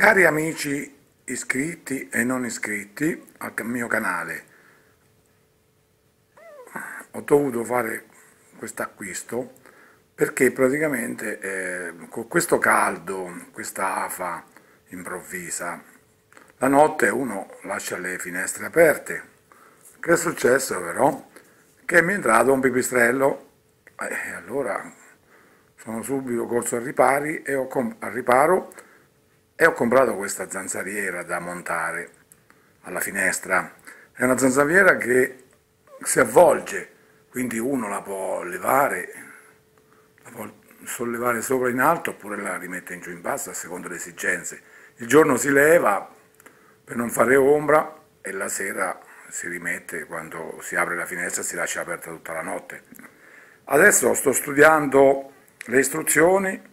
Cari amici iscritti e non iscritti al mio canale, ho dovuto fare questo acquisto perché praticamente con questo caldo, questa afa improvvisa, la notte uno lascia le finestre aperte. Che è successo però? Che mi è entrato un pipistrello e allora sono subito corso al riparo e ho comprato questa zanzariera da montare alla finestra. È una zanzariera che si avvolge, quindi uno la può levare, la può sollevare sopra in alto oppure la rimette in giù in basso a seconda delle esigenze. Il giorno si leva per non fare ombra e la sera si rimette, quando si apre la finestra si lascia aperta tutta la notte. Adesso sto studiando le istruzioni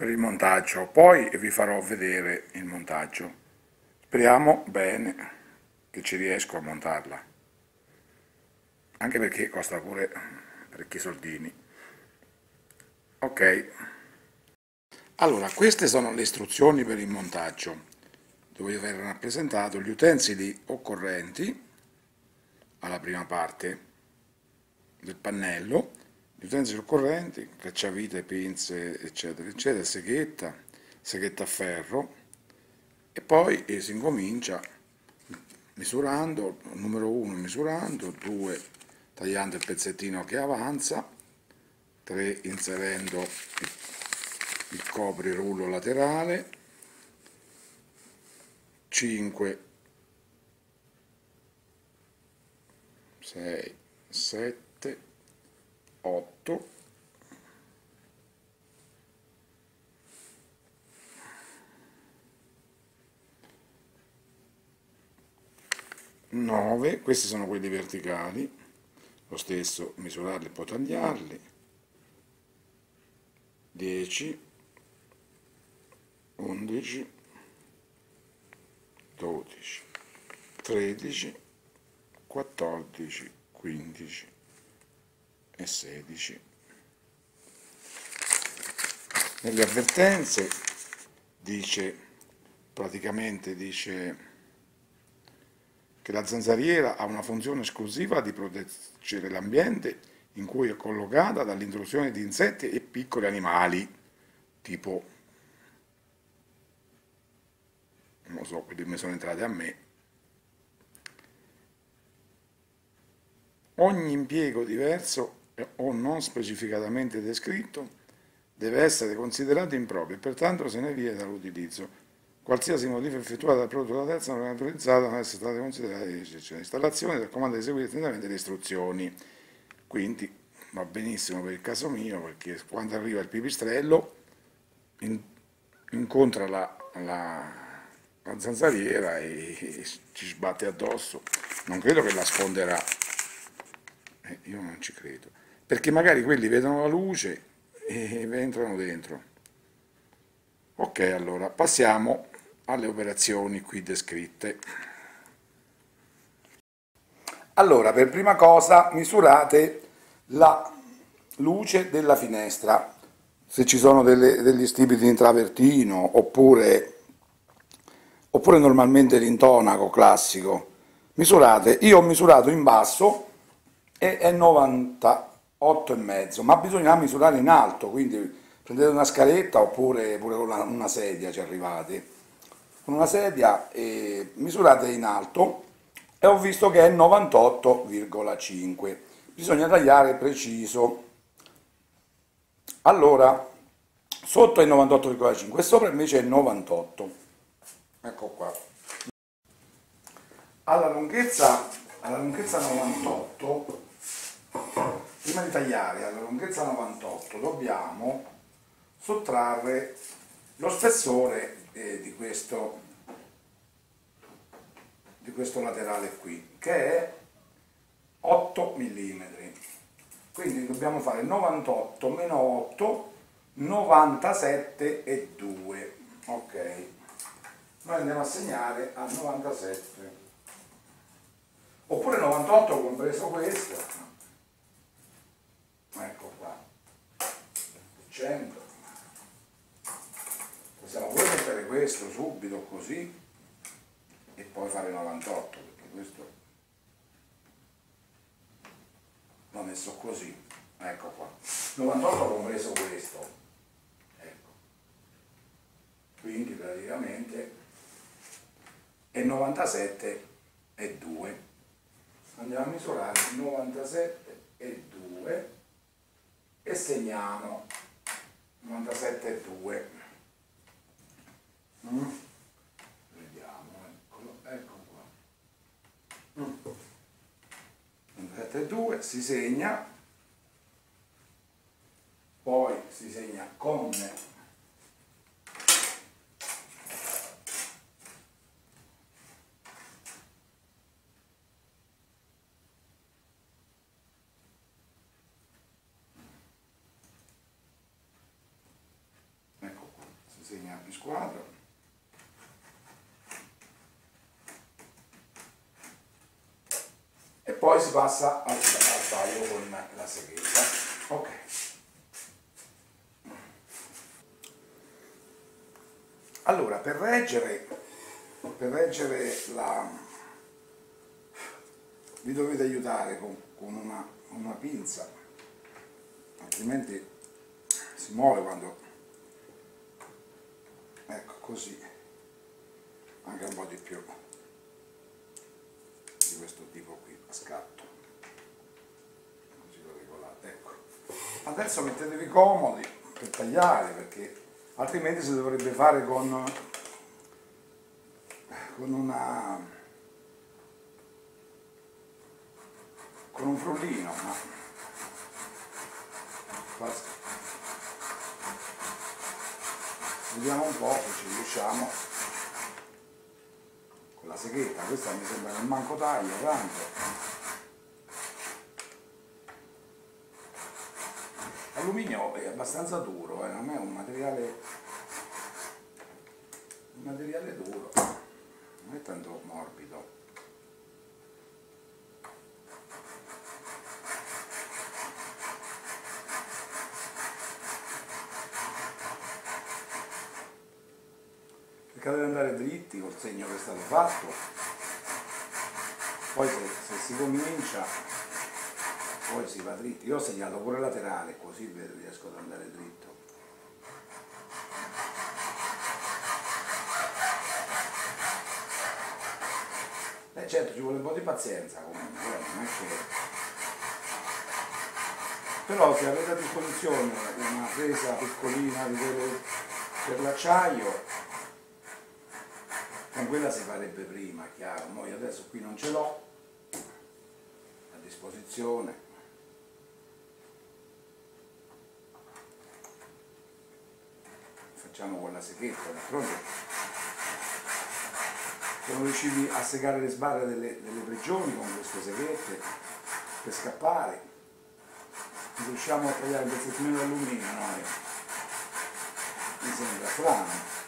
per il montaggio, poi vi farò vedere il montaggio. Speriamo bene che ci riesco a montarla, anche perché costa pure parecchi soldini. Ok, allora queste sono le istruzioni per il montaggio, dove verranno rappresentati gli utensili occorrenti alla prima parte del pannello. Gli utensili occorrenti: cacciavite, pinze, eccetera eccetera, seghetta a ferro, e poi si incomincia misurando, numero 1 misurando, 2 tagliando il pezzettino che avanza, 3 inserendo il coprirullo laterale, 5, 6, 7, 8, 9, questi sono quelli verticali, lo stesso misurarli e poi tagliarli, 10, 11, 12, 13, 14, 15 e 16. Nelle avvertenze dice, praticamente dice che la zanzariera ha una funzione esclusiva di proteggere l'ambiente in cui è collocata dall'intrusione di insetti e piccoli animali, tipo, non lo so, quelli che mi sono entrati a me. Ogni impiego diverso o non specificatamente descritto deve essere considerato improprio e pertanto se ne vieta l'utilizzo. Qualsiasi modifica effettuata dal prodotto della terza non è autorizzata, non è stata considerata eccezionale. Installazione del comando di eseguire attentamente le istruzioni. Quindi va benissimo per il caso mio, perché quando arriva il pipistrello incontra la zanzariera e ci sbatte addosso. Non credo che la sfonderà. Io non ci credo, perché magari quelli vedono la luce e entrano dentro. Ok, allora passiamo alle operazioni qui descritte. Allora, per prima cosa misurate la luce della finestra, se ci sono degli stipiti in travertino oppure normalmente l'intonaco classico. Misurate, io ho misurato in basso e è 98,5, ma bisogna misurare in alto, quindi prendete una scaletta oppure con una sedia ci arrivate. Con una sedia misurate in alto e ho visto che è 98,5. Bisogna tagliare preciso. Allora, sotto è 98,5 e sopra invece è 98. Ecco qua. Alla lunghezza 98, prima di tagliare alla lunghezza 98 dobbiamo sottrarre lo spessore di questo laterale qui, che è 8 mm, quindi dobbiamo fare 98 meno 8, 97,2. Ok, noi andiamo a segnare a 97, oppure 98 compreso questo. Ecco qua, 100, possiamo pure mettere questo subito così e poi fare 98, perché questo l'ho messo così, ecco qua, 98 ho preso questo, ecco, quindi praticamente è 97,2, andiamo a misurare 97,2 e segniamo 97,2. Vediamo, eccolo, ecco qua. 97,2 si segna, poi si segna con squadro, e poi si passa al taglio con la seghetta. Ok, allora per reggere la, vi dovete aiutare con una pinza, altrimenti si muove quando, ecco così, anche un po' di più di questo tipo qui a scatto, così lo regolate, ecco. Adesso mettetevi comodi per tagliare, perché altrimenti si dovrebbe fare con un frullino, ma vediamo un po' se ci riusciamo con la seghetta. Questa mi sembra che manco taglia tanto, l'alluminio è abbastanza duro, non è un materiale duro, non è tanto morbido. Deve andare dritti col segno che è stato fatto, poi se si comincia poi si va dritti. Io ho segnato pure laterale così riesco ad andare dritto. E certo ci vuole un po' di pazienza comunque, non è che... però se avete a disposizione una presa piccolina per l'acciaio, quella si farebbe prima, chiaro. Mo io adesso qui non ce l'ho a disposizione, facciamo con la seghetta, d'altronde sono riusciti a segare le sbarre delle prigioni con queste seghette per scappare. Riusciamo a tagliare il pezzettino d'alluminio, no? Mi sembra strano.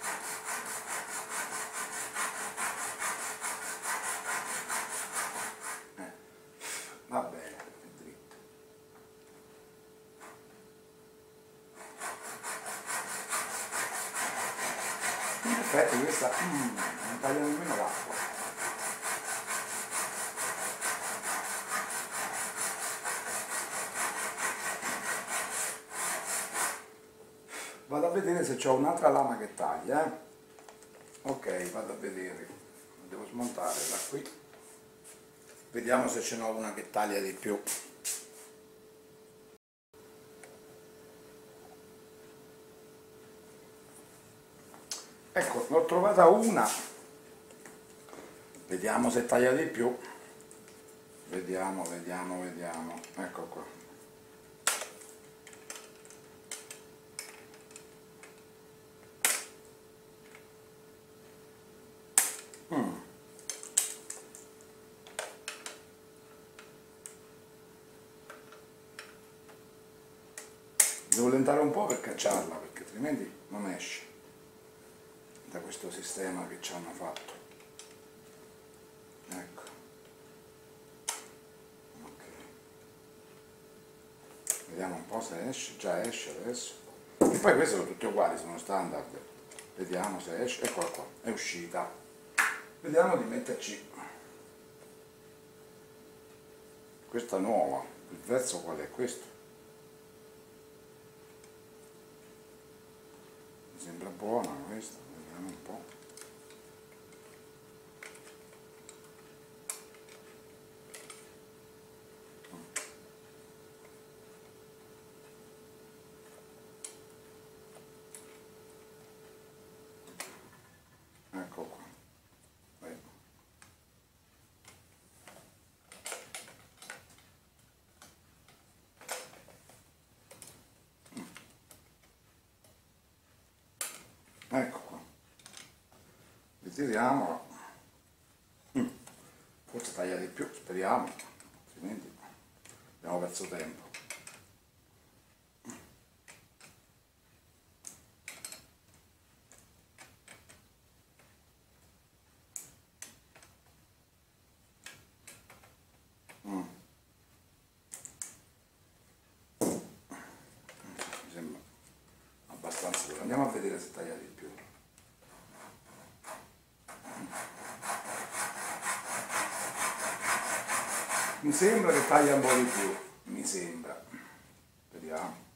Aspetta, questa non taglia nemmeno l'acqua. Vado a vedere se ho un'altra lama che taglia, ok, vado a vedere, devo smontare da qui, vediamo se ce n'ho una che taglia di più. Ecco, ne ho trovata una, vediamo se taglia di più, vediamo, ecco qua. Devo lentare un po' per cacciarla, perché altrimenti non esce da questo sistema che ci hanno fatto, ecco, okay. Vediamo un po' se esce, già esce adesso, e poi queste sono tutte uguali, sono standard. vediamo se esce, eccola qua, è uscita. Vediamo di metterci questa nuova, il verso qual è questo? Mi sembra buona questa, vediamo un po'. Ecco qua. Ecco qua, ritiriamola, forse taglia di più, speriamo, altrimenti abbiamo perso tempo. Mi sembra abbastanza buono, andiamo a vedere se taglia di più. Mi sembra che taglia un po' di più, mi sembra, vediamo.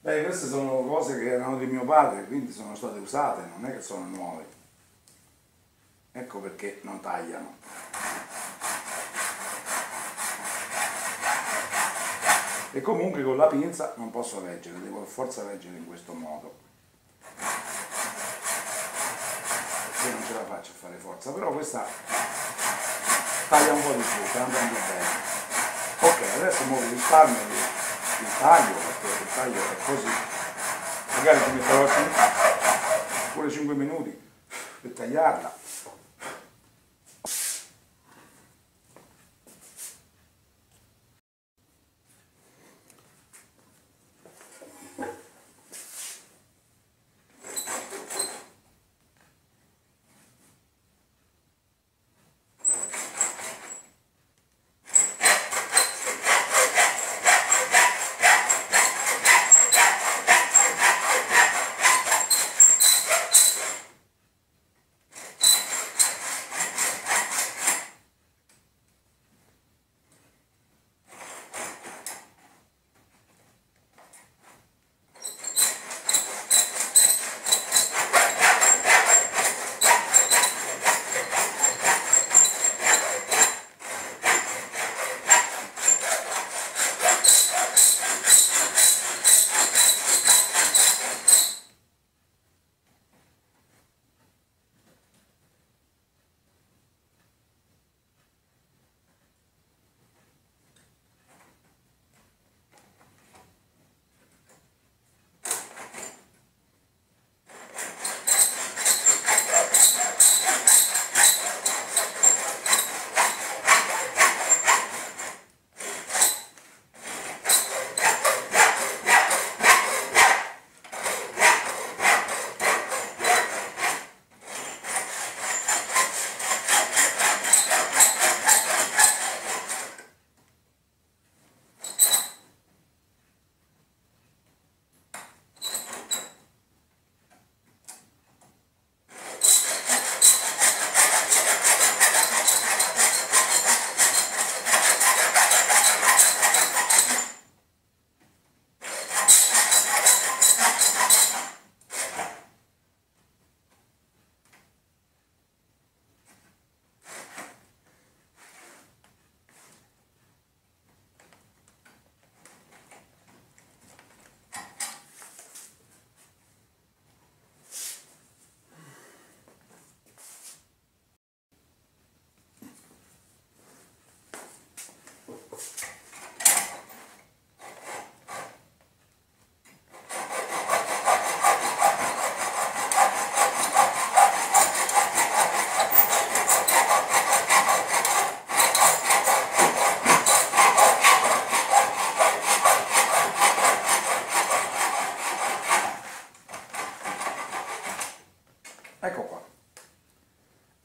Beh, queste sono cose che erano di mio padre, quindi sono state usate, non è che sono nuove. Ecco perché non tagliano. E comunque con la pinza non posso reggere, devo per forza reggere in questo modo. Io non ce la faccio a fare forza, però questa taglia un po' di più, tanto anche bene. Ok, adesso muovo il palmo. Il taglio, perché il taglio è così, magari ci metterò pure 5 minuti per tagliarla.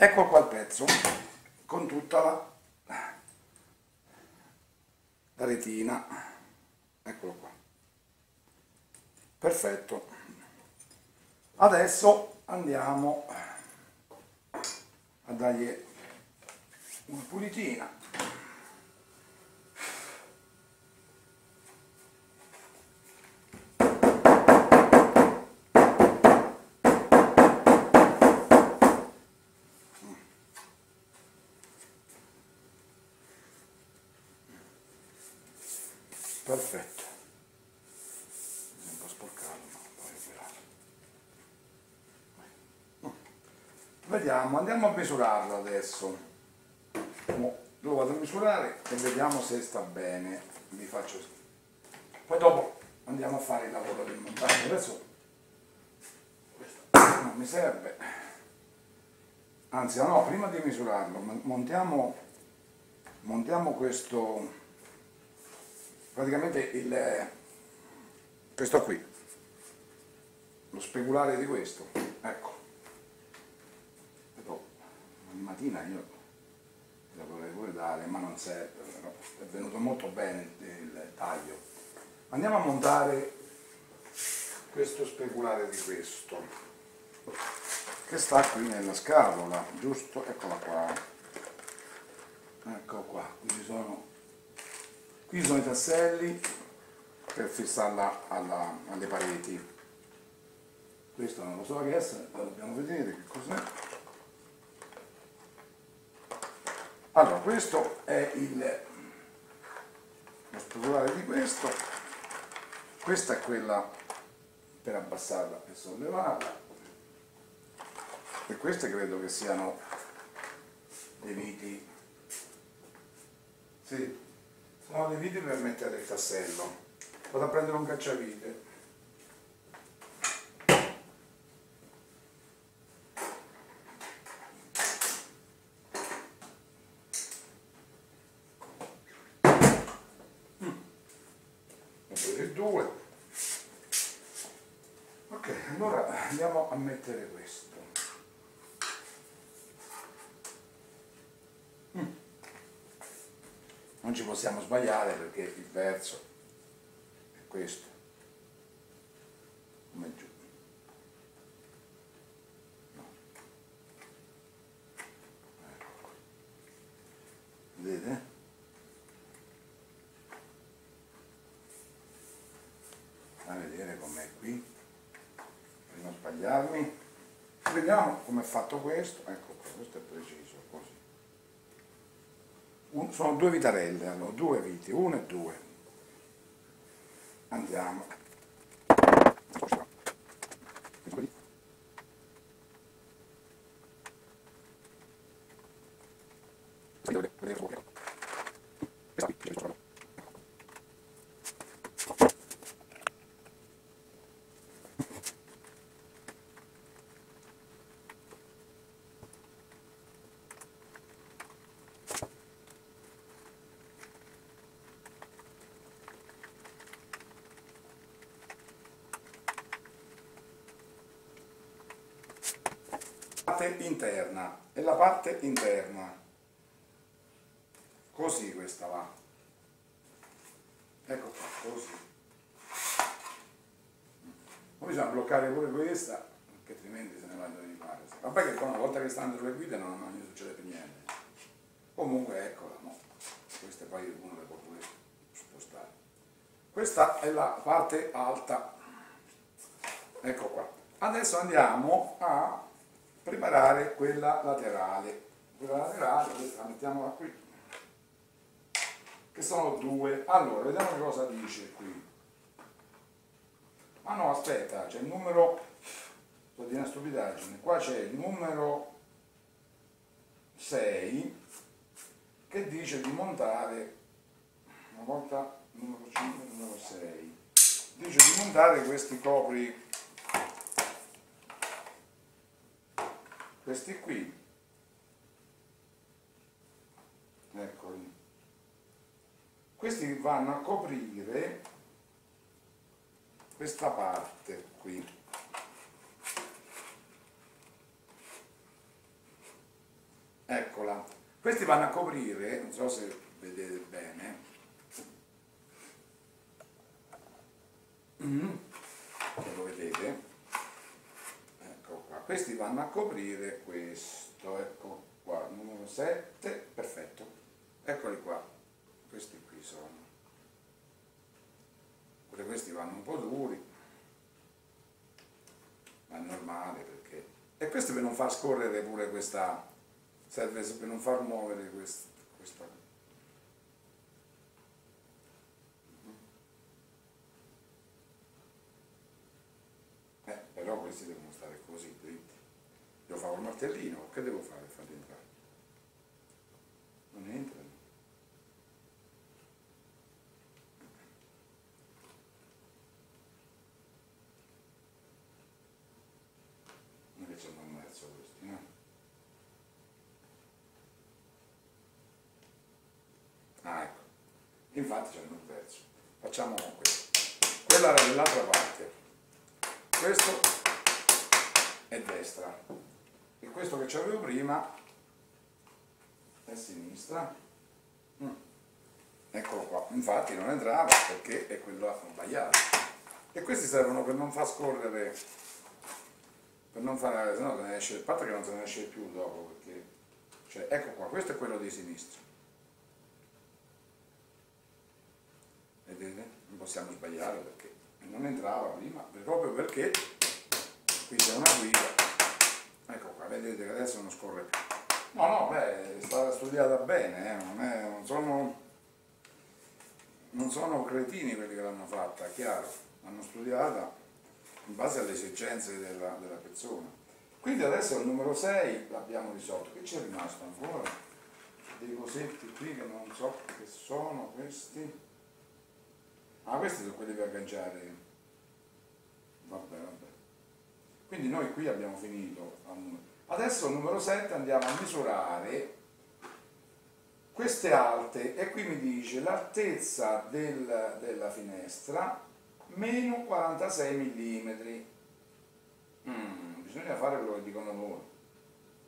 Ecco qua il pezzo con tutta la retina, eccolo qua, perfetto. Adesso andiamo a dargli una pulitina. Perfetto, bisogna un po' sporcarlo, ma poi girarlo. Vediamo, andiamo a misurarlo adesso. Lo vado a misurare e vediamo se sta bene. Vi faccio. Poi dopo andiamo a fare il lavoro del montaggio. Adesso questo non mi serve. Anzi, no, prima di misurarlo, montiamo questo. Praticamente questo qui, lo speculare di questo, ecco. Però ogni mattina io la vorrei pure dare, ma non serve, però è venuto molto bene il taglio. Andiamo a montare questo speculare di questo, che sta qui nella scatola, giusto? Eccola qua, ecco qua, qui ci sono. Qui sono i tasselli per fissarla alle pareti. Questo non lo so che è, lo dobbiamo vedere che cos'è. Allora, questo è lo speculare di questo. Questa è quella per abbassarla e sollevarla. E queste credo che siano dei viti. Sì. Sono dei viti per mettere il tassello. Vado a prendere un cacciavite. Ho preso il 2. Ok, allora andiamo a mettere questo. Non ci possiamo sbagliare perché il verso è questo, come giù, no. Ecco. Vedete? A vedere com'è qui, per non sbagliarmi. Vediamo com'è fatto questo, ecco qua, questo è preciso, così. Sono due vitarelle, allora, due viti, 1 e 2. Andiamo. Interna e la parte interna, così questa va, ecco qua, così. Poi bisogna bloccare pure questa, perché altrimenti se ne vanno a ripare. Vabbè che una volta che stanno le guide non gli succede più niente. Comunque eccola, no? Queste poi uno le può pure spostare. Questa è la parte alta, ecco qua. Adesso andiamo a preparare quella laterale. Quella laterale, questa la mettiamola qui, che sono 2. Allora, vediamo che cosa dice qui. Ah no, aspetta, c'è il numero, sto di una stupidaggine, qua c'è il numero 6 che dice di montare, una volta numero 5 e numero 6, dice di montare questi copri. Questi qui, eccoli, questi vanno a coprire questa parte qui, Questi vanno a coprire, non so se vedete bene, se lo vedete, ecco qua, questi vanno a coprire questo, ecco qua, numero 7, perfetto, eccoli qua, questi qui sono, pure questi vanno un po' duri, ma è normale perché, e questo per non far scorrere pure questa, serve per non far muovere questa. Però questi devono stare così dritti. Devo fare un martellino, che devo fare? Farli entrare? Non entrano. Invece hanno un mezzo questi, no? Ah, ecco. Infatti c'è un verso. Facciamo questo. Quella era dell'altra parte. Questo è destra e questo che c'avevo prima è sinistra. Eccolo qua, infatti non entrava perché è quello sbagliato. E questi servono per non far scorrere, per non fare, se no se ne esce, a parte che non se ne esce più dopo, perché cioè, ecco qua, questo è quello di sinistra. Vedete? Non possiamo sbagliare perché non entrava prima, proprio perché qui c'è una guida, ecco qua, vedete che adesso non scorre più. No, beh, è stata studiata bene, non sono cretini quelli che l'hanno fatta, chiaro, l'hanno studiata in base alle esigenze della persona. Quindi adesso il numero 6 l'abbiamo risolto, che c'è rimasto ancora? Dei cosetti qui che non so che sono questi. Ah, questi sono quelli per agganciare, vabbè. Quindi noi qui abbiamo finito. Adesso al numero 7 andiamo a misurare queste alte e qui mi dice l'altezza della finestra meno 46 mm. Bisogna fare quello che dicono loro.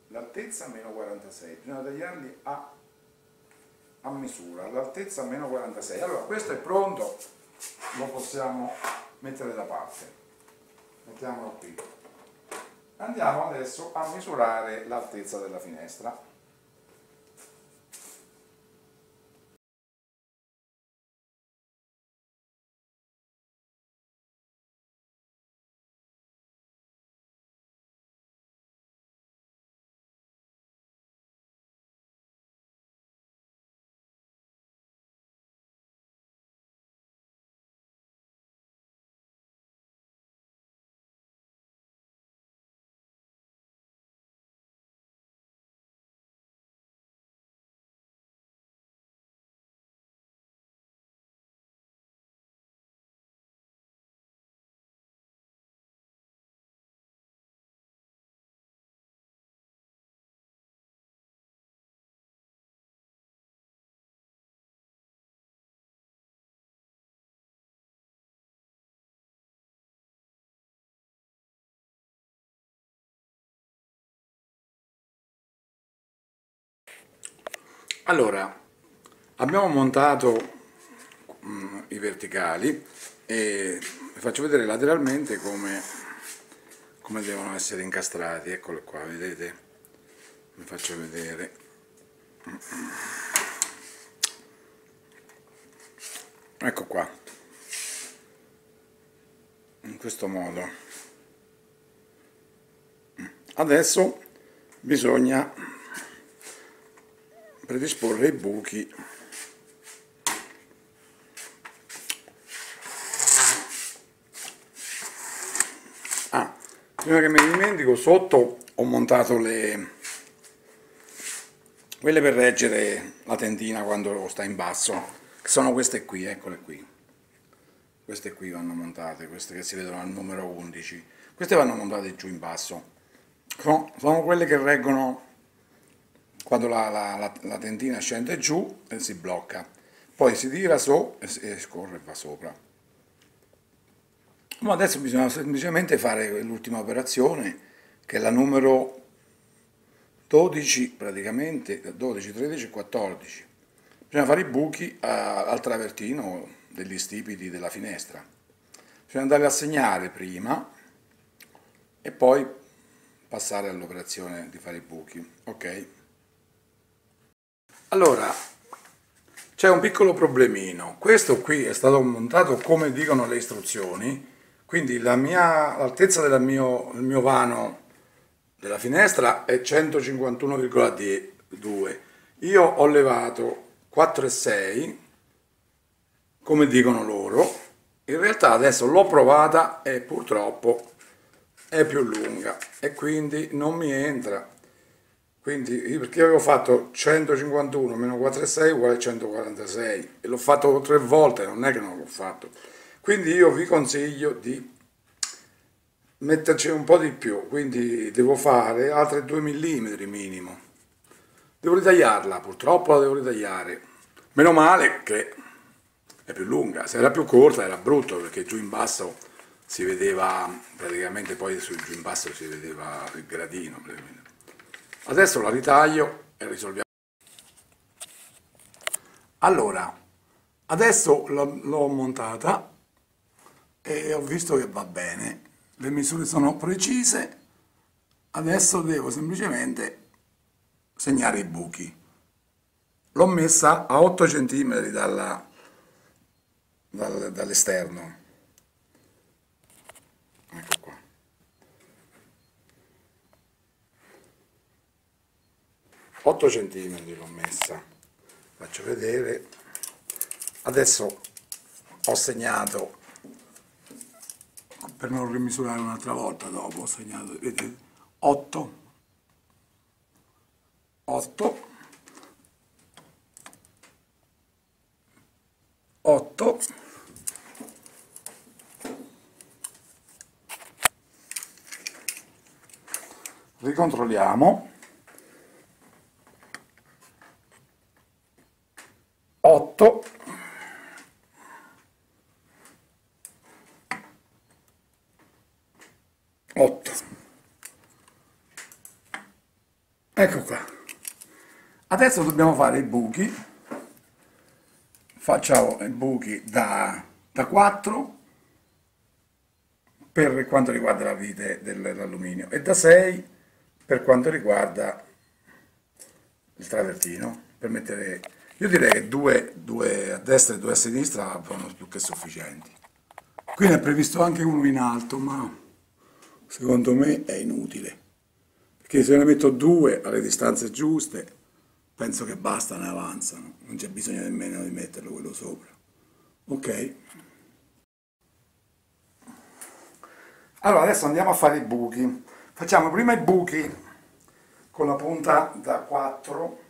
L'altezza meno 46, bisogna tagliarli a misura, l'altezza meno 46. Allora questo è pronto. Lo possiamo mettere da parte, mettiamolo qui. Andiamo adesso a misurare l'altezza della finestra. Allora, abbiamo montato i verticali e vi faccio vedere lateralmente come devono essere incastrati. Eccolo qua, vedete? Vi faccio vedere. Ecco qua, in questo modo. Adesso bisogna predisporre i buchi prima che mi dimentico, sotto ho montato quelle per reggere la tendina quando sta in basso, che sono queste qui, eccole qui, queste qui vanno montate, queste che si vedono al numero 11, queste vanno montate giù in basso, sono quelle che reggono quando la tendina scende giù e si blocca, poi si tira su e scorre e va sopra. Ma adesso bisogna semplicemente fare l'ultima operazione, che è la numero 12 praticamente, 12, 13 e 14. Bisogna fare i buchi al travertino degli stipiti della finestra. Bisogna andare a segnare prima e poi passare all'operazione di fare i buchi. Ok? Allora, c'è un piccolo problemino. Questo qui è stato montato come dicono le istruzioni, quindi l'altezza del mio vano della finestra è 151,2. Io ho levato 4,6 come dicono loro. In realtà adesso l'ho provata e purtroppo è più lunga e quindi non mi entra. Quindi perché avevo fatto 151 meno 4,6 uguale 146 e l'ho fatto 3 volte, non è che non l'ho fatto. Quindi io vi consiglio di metterci un po' di più, quindi devo fare altre 2 mm minimo. Devo ritagliarla, purtroppo la devo ritagliare. Meno male che è più lunga, se era più corta era brutto perché giù in basso si vedeva praticamente, poi giù in basso si vedeva il gradino. Praticamente. Adesso la ritaglio e risolviamo. Allora, adesso l'ho montata e ho visto che va bene. Le misure sono precise, adesso devo semplicemente segnare i buchi. L'ho messa a 8 cm dall'esterno. Ecco qua. L'ho messa. Faccio vedere. Adesso ho segnato. Per non rimisurare un'altra volta dopo ho segnato, vedete, 8, ricontrolliamo, 8, 8. Ecco qua. Adesso dobbiamo fare i buchi. Facciamo i buchi da 4 per quanto riguarda la vite dell'alluminio e da 6 per quanto riguarda il travertino, per mettere, io direi che 2 a destra e 2 a sinistra sono più che sufficienti. Qui ne è previsto anche uno in alto, ma secondo me è inutile, perché se ne metto 2 alle distanze giuste, penso che basta, ne avanzano, non c'è bisogno nemmeno di metterlo quello sopra. Ok? Allora adesso andiamo a fare i buchi. Facciamo prima i buchi con la punta da 4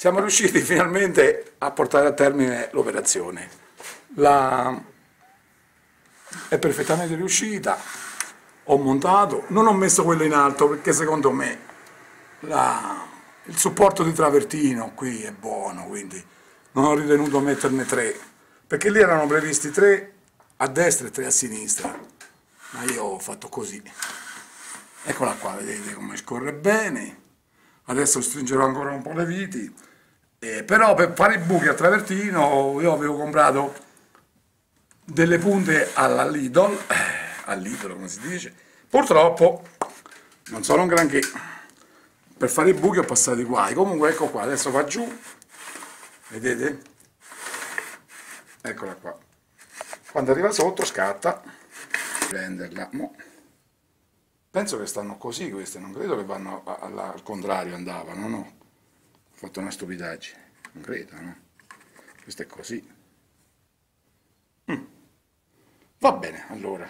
siamo riusciti finalmente a portare a termine l'operazione. È perfettamente riuscita, ho montato, non ho messo quello in alto perché secondo me il supporto di travertino qui è buono, quindi non ho ritenuto metterne tre, perché lì erano previsti tre a destra e tre a sinistra, ma io ho fatto così. Eccola qua, vedete come scorre bene. Adesso stringerò ancora un po' le viti, però per fare i buchi a travertino io avevo comprato delle punte alla Lidl, come si dice. Purtroppo non sono un granché, per fare i buchi ho passato i guai. Comunque ecco qua, adesso va giù, vedete? Eccola qua, quando arriva sotto scatta, prenderla. Penso che stanno così queste, non credo che vanno al contrario, andavano, no? Ho fatto una stupidaggine, non credo, no? Questo è così. Va bene, allora,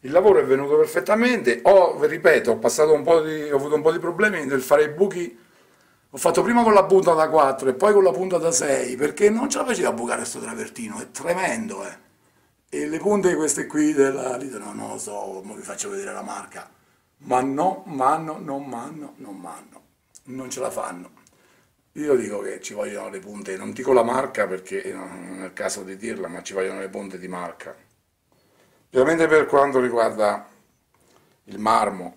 il lavoro è venuto perfettamente, ripeto, ho avuto un po' di problemi nel fare i buchi, ho fatto prima con la punta da 4 e poi con la punta da 6, perché non ce la faceva a bucare questo travertino, è tremendo, eh! E le punte queste qui della Lidl, non lo so, vi faccio vedere la marca, non ce la fanno. Io dico che ci vogliono le punte, non dico la marca perché non è il caso di dirla, ma ci vogliono le punte di marca. Ovviamente per quanto riguarda il marmo.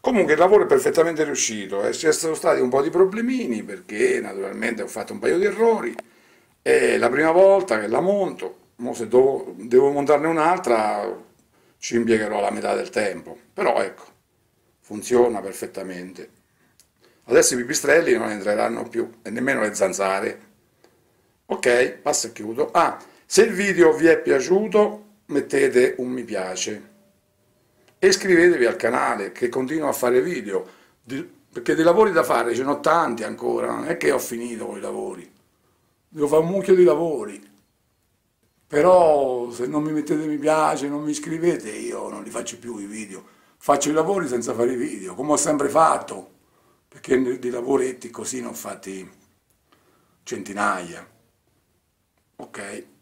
Comunque il lavoro è perfettamente riuscito, ci sono stati un po' di problemini perché naturalmente ho fatto un paio di errori, è la prima volta che la monto. Se devo montarne un'altra ci impiegherò la metà del tempo, però ecco, funziona perfettamente. Adesso i pipistrelli non entreranno più e nemmeno le zanzare. Ok, passo e chiudo. Se il video vi è piaciuto mettete un mi piace e iscrivetevi al canale che continuo a fare video, perché dei lavori da fare ce ne ho tanti ancora, non è che ho finito con i lavori, devo fare un mucchio di lavori. Però se non mi mettete mi piace, non mi iscrivete, io non li faccio più i video, faccio i lavori senza fare i video, come ho sempre fatto, perché di lavoretti così ne ho fatti centinaia. Ok.